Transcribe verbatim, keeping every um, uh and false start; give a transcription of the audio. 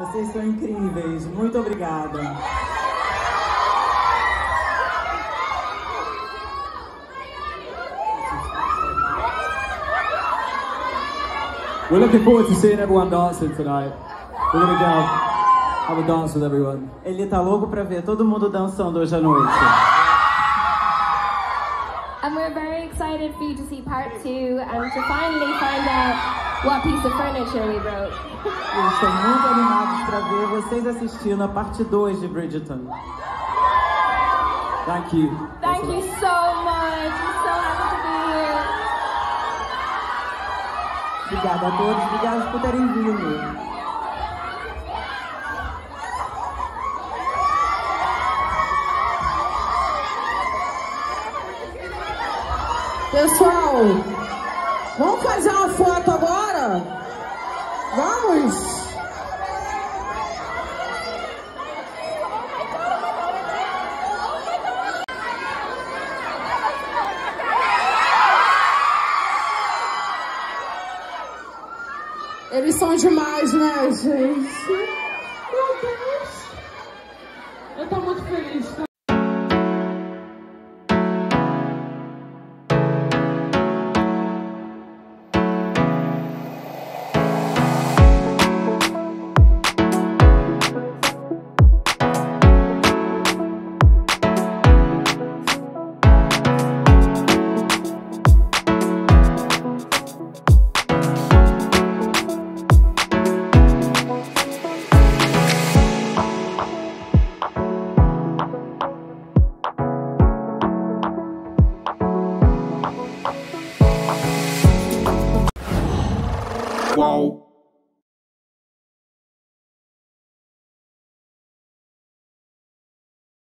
Vocês são incríveis. Muito obrigada. We're looking forward to seeing everyone dancing tonight. We're gonna go have a dance with everyone. Ele tá louco para ver todo mundo dançando hoje à noite. And we're very excited for you to see part two and to finally find out what piece of furniture we wrote. Estou muito animados para ver vocês assistindo a parte dois de Bridgerton. Thank you. Thank you so much. I'm so happy to be here. Obrigada a todos, obrigado por terem vindo. Pessoal, vamos fazer uma foto agora? Vamos! Eles são demais, né, gente? Meu Deus! Eu tô muito feliz.